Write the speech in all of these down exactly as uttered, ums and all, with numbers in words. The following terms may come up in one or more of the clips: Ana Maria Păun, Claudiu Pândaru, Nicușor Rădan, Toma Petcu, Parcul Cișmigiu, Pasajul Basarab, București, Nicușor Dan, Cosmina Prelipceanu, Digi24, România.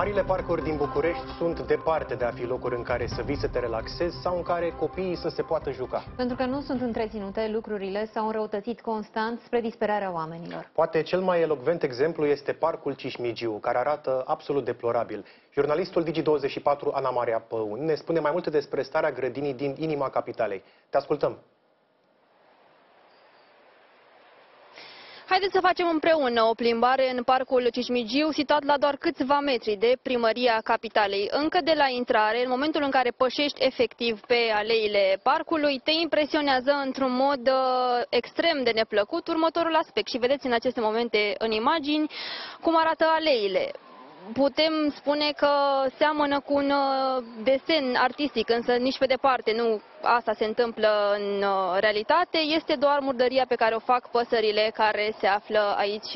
Marile parcuri din București sunt departe de a fi locuri în care să vii să te relaxezi sau în care copiii să se poată juca. Pentru că nu sunt întreținute, lucrurile s-au înrăutățit constant spre disperarea oamenilor. Poate cel mai elocvent exemplu este Parcul Cișmigiu, care arată absolut deplorabil. Jurnalistul Digi douăzeci și patru, Ana Maria Păun, ne spune mai multe despre starea grădinii din inima capitalei. Te ascultăm! Haideți să facem împreună o plimbare în Parcul Cișmigiu, situat la doar câțiva metri de primăria capitalei. Încă de la intrare, în momentul în care pășești efectiv pe aleile parcului, te impresionează într-un mod uh, extrem de neplăcut următorul aspect. Și vedeți în aceste momente în imagini cum arată aleile. Putem spune că seamănă cu un desen artistic, însă nici pe departe nu asta se întâmplă în realitate. Este doar murdăria pe care o fac păsările care se află aici,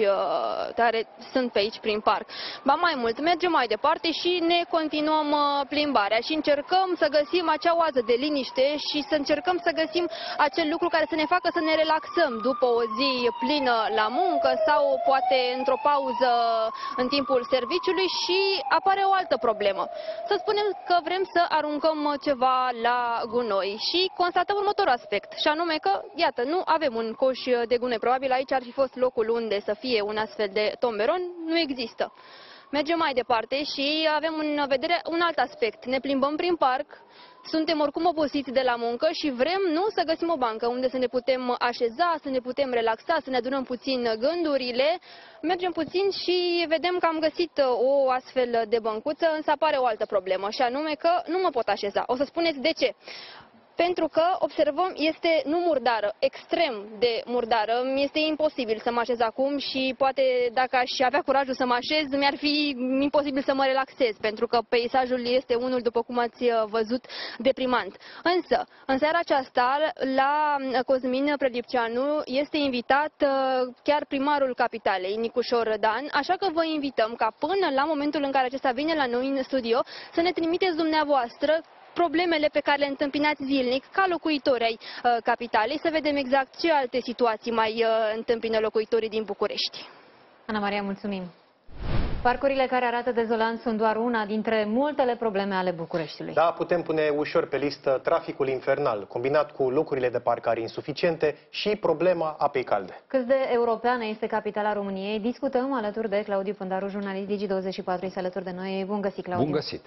care sunt pe aici prin parc. Ba mai mult, mergem mai departe și ne continuăm plimbarea și încercăm să găsim acea oază de liniște și să încercăm să găsim acel lucru care să ne facă să ne relaxăm după o zi plină la muncă sau poate într-o pauză în timpul serviciului. Și apare o altă problemă. Să spunem că vrem să aruncăm ceva la gunoi și constatăm următorul aspect, și anume că, iată, nu avem un coș de gunoi. Probabil aici ar fi fost locul unde să fie un astfel de tomberon, nu există. Mergem mai departe și avem în vedere un alt aspect. Ne plimbăm prin parc, suntem oricum obosiți de la muncă și vrem, nu, să găsim o bancă unde să ne putem așeza, să ne putem relaxa, să ne adunăm puțin gândurile. Mergem puțin și vedem că am găsit o astfel de băncuță, însă apare o altă problemă și anume că nu mă pot așeza. O să spuneți de ce. Pentru că, observăm, este nu murdară, extrem de murdară. Mi-este imposibil să mă așez acum și poate dacă aș avea curajul să mă așez, mi-ar fi imposibil să mă relaxez, pentru că peisajul este unul, după cum ați văzut, deprimant. Însă, în seara aceasta, la Cosmina Prelipceanu este invitat chiar primarul capitalei, Nicușor Rădan, așa că vă invităm ca până la momentul în care acesta vine la noi în studio să ne trimiteți dumneavoastră problemele pe care le întâmpinați zilnic ca locuitori ai uh, capitalei, să vedem exact ce alte situații mai uh, întâmpină locuitorii din București. Ana Maria, mulțumim! Parcurile care arată dezolant sunt doar una dintre multele probleme ale Bucureștiului. Da, putem pune ușor pe listă traficul infernal, combinat cu locurile de parcare insuficiente și problema apei calde. Cât de europeană este capitala României, discutăm alături de Claudiu Pândaru, jurnalist Digi douăzeci și patru, este alături de noi. Bun găsit, Claudiu! Bun găsit!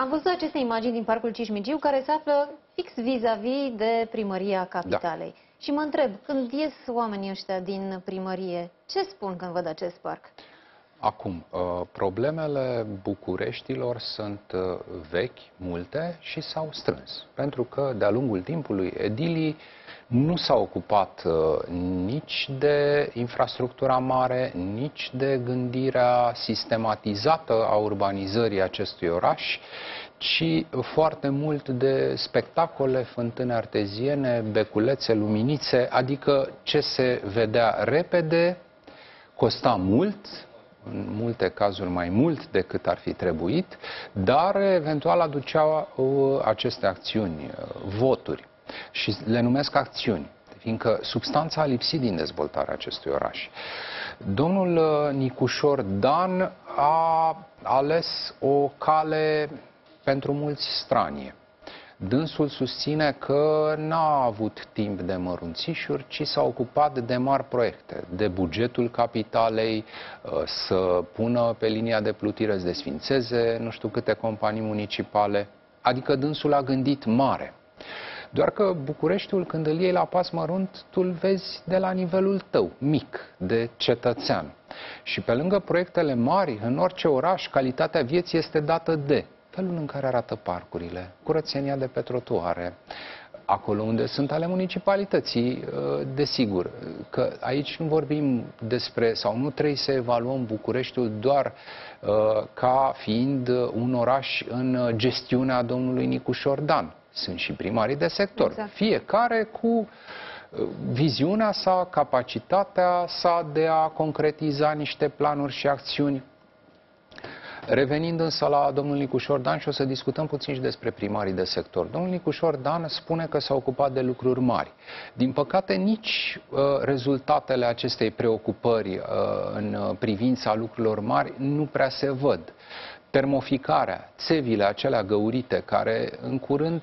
Am văzut aceste imagini din Parcul Cișmigiu, care se află fix vis-a-vis de primăria capitalei. Da. Și mă întreb, când ies oamenii ăștia din primărie, ce spun când văd acest parc? Acum, problemele Bucureștilor sunt vechi, multe și s-au strâns. Pentru că, de-a lungul timpului, edilii nu s-au ocupat nici de infrastructura mare, nici de gândirea sistematizată a urbanizării acestui oraș, ci foarte mult de spectacole, fântâne arteziene, beculețe, luminițe, adică ce se vedea repede, costa mult, în multe cazuri mai mult decât ar fi trebuit, dar eventual aduceau uh, aceste acțiuni, uh, voturi, și le numesc acțiuni, fiindcă substanța a lipsit din dezvoltarea acestui oraș. Domnul uh, Nicușor Dan a ales o cale pentru mulți stranie. Dânsul susține că n-a avut timp de mărunțișuri, ci s-a ocupat de mari proiecte, de bugetul capitalei, să pună pe linia de plutire, să desfințeze nu știu câte companii municipale, adică dânsul a gândit mare. Doar că Bucureștiul, când îl iei la pas mărunt, tu îl vezi de la nivelul tău, mic, de cetățean. Și pe lângă proiectele mari, în orice oraș, calitatea vieții este dată de felul în care arată parcurile, curățenia de pe trotuare, acolo unde sunt ale municipalității, desigur, că aici nu vorbim despre, sau nu trebuie să evaluăm Bucureștiul doar ca fiind un oraș în gestiunea domnului Nicușor Dan. Sunt și primarii de sector, exact. Fiecare cu viziunea sa, capacitatea sa de a concretiza niște planuri și acțiuni. Revenind însă la domnul Nicușor Dan, și o să discutăm puțin și despre primarii de sector. Domnul Nicușor Dan spune că s-a ocupat de lucruri mari. Din păcate, nici uh, rezultatele acestei preocupări uh, în privința lucrurilor mari nu prea se văd. Termoficarea, țevile acelea găurite, care în curând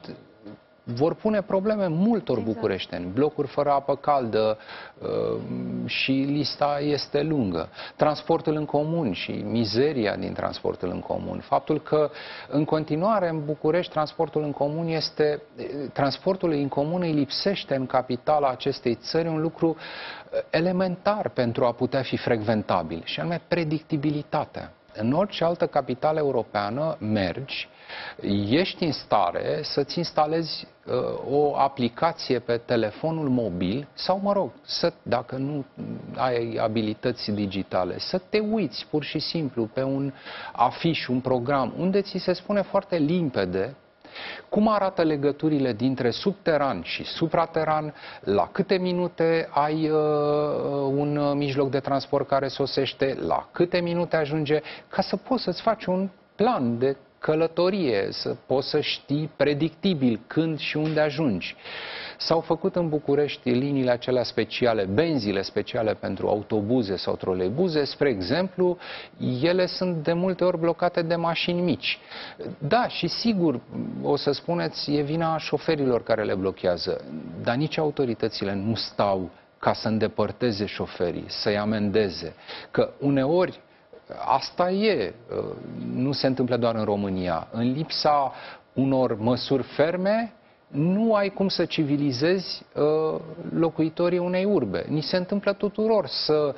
vor pune probleme multor exact. bucureșteni, blocuri fără apă caldă și lista este lungă. Transportul în comun și mizeria din transportul în comun. Faptul că în continuare în București transportul în comun este, transportul în comun îi lipsește în capitala acestei țări un lucru elementar pentru a putea fi frecventabil, și anume predictibilitatea. În orice altă capitală europeană mergi, ești în stare să-ți instalezi uh, o aplicație pe telefonul mobil sau, mă rog, să, dacă nu ai abilități digitale, să te uiți pur și simplu pe un afiș, un program, unde ți se spune foarte limpede cum arată legăturile dintre subteran și suprateran, la câte minute ai uh, un mijloc de transport care sosește, la câte minute ajunge, ca să poți să-ți faci un plan de călătorie, să poți să știi predictibil când și unde ajungi. S-au făcut în București liniile acelea speciale, benzile speciale pentru autobuze sau troleibuze, spre exemplu, ele sunt de multe ori blocate de mașini mici. Da, și sigur, o să spuneți, e vina șoferilor care le blochează, dar nici autoritățile nu stau ca să îndepărteze șoferii, să-i amendeze, că uneori asta e, nu se întâmplă doar în România. În lipsa unor măsuri ferme, nu ai cum să civilizezi locuitorii unei urbe. Ni se întâmplă tuturor să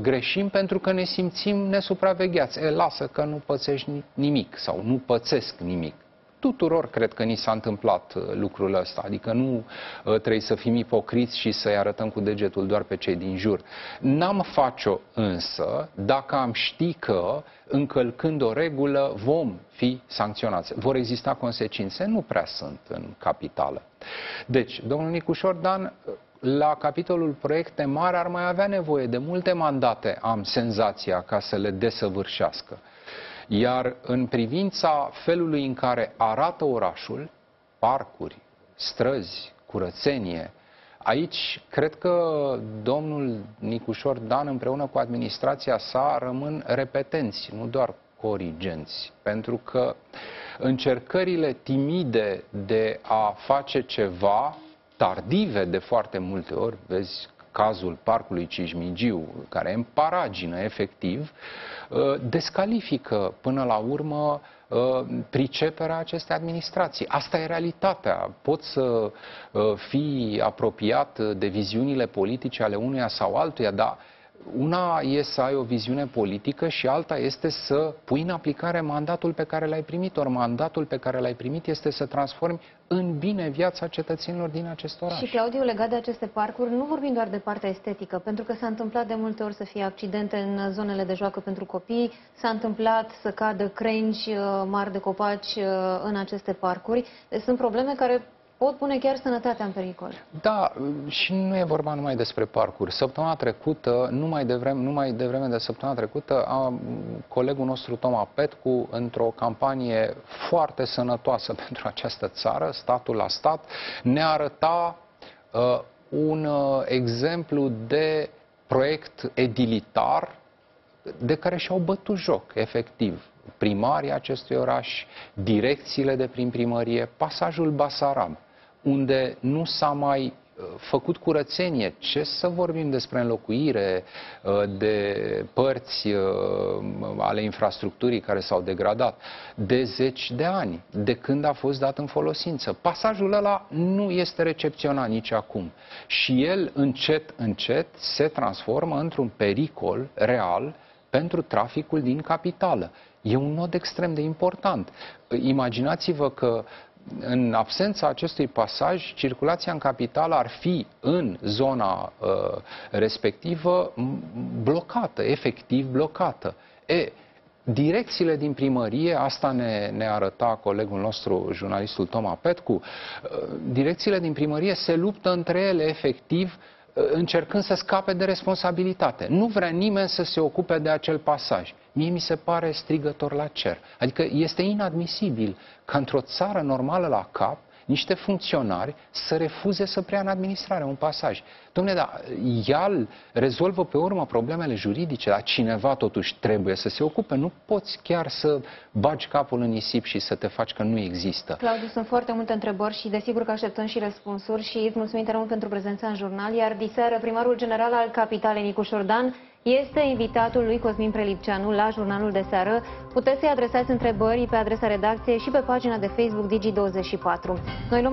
greșim pentru că ne simțim nesupravegheați. E, lasă că nu pățești nimic sau nu pățesc nimic. Tuturor cred că ni s-a întâmplat lucrul ăsta, adică nu trebuie să fim ipocriți și să-i arătăm cu degetul doar pe cei din jur. N-am face-o însă dacă am ști că încălcând o regulă vom fi sancționați. Vor exista consecințe? Nu prea sunt în capitală. Deci, domnul Nicușor Dan, la capitolul proiecte mari ar mai avea nevoie de multe mandate, am senzația, ca să le desăvârșească. Iar în privința felului în care arată orașul, parcuri, străzi, curățenie, aici cred că domnul Nicușor Dan împreună cu administrația sa rămân repetenți, nu doar corigenți, pentru că încercările timide de a face ceva, tardive de foarte multe ori, vezi cazul Parcului Cișmigiu, care e în paragină, efectiv, descalifică până la urmă priceperea acestei administrații. Asta e realitatea. Poți să fii apropiat de viziunile politice ale unuia sau altuia, dar una e să ai o viziune politică și alta este să pui în aplicare mandatul pe care l-ai primit. Ori mandatul pe care l-ai primit este să transformi în bine viața cetățenilor din acest oraș. Și, Claudiu, legat de aceste parcuri, nu vorbim doar de partea estetică, pentru că s-a întâmplat de multe ori să fie accidente în zonele de joacă pentru copii, s-a întâmplat să cadă crengi mari de copaci în aceste parcuri. Sunt probleme care pot pune chiar sănătatea în pericol. Da, și nu e vorba numai despre parcuri. Săptămâna trecută, numai devreme, numai devreme de săptămâna trecută, a, colegul nostru Toma Petcu, într-o campanie foarte sănătoasă pentru această țară, statul la stat, ne arăta uh, un uh, exemplu de proiect edilitar de care și-au bătut joc, efectiv, primarii acestui oraș, direcțiile de prin primărie, Pasajul Basarab, unde nu s-a mai făcut curățenie. Ce să vorbim despre înlocuire de părți ale infrastructurii care s-au degradat de zeci de ani, de când a fost dat în folosință. Pasajul ăla nu este recepționat nici acum. Și el încet, încet se transformă într-un pericol real pentru traficul din capitală. E un nod extrem de important. Imaginați-vă că în absența acestui pasaj, circulația în capitală ar fi în zona uh, respectivă blocată, efectiv blocată. E, direcțiile din primărie, asta ne, ne arăta colegul nostru, jurnalistul Toma Petcu, uh, direcțiile din primărie se luptă între ele, efectiv, încercând să scape de responsabilitate. Nu vrea nimeni să se ocupe de acel pasaj. mie mi se pare strigător la cer. Adică este inadmisibil ca într-o țară normală la cap niște funcționari să refuze să preia în administrare un pasaj. Dom'le, dar el rezolvă pe urmă problemele juridice, dar cineva totuși trebuie să se ocupe. Nu poți chiar să bagi capul în nisip și să te faci că nu există. Claudiu, sunt foarte multe întrebări și desigur că așteptăm și răspunsuri și îți mulțumim tare mult pentru prezența în jurnal, iar diseară primarul general al capitalei Nicușor Dan este invitatul lui Cosmin Prelipceanu la jurnalul de seară. Puteți să-i adresați întrebări pe adresa redacției și pe pagina de Facebook Digi douăzeci și patru. Noi luăm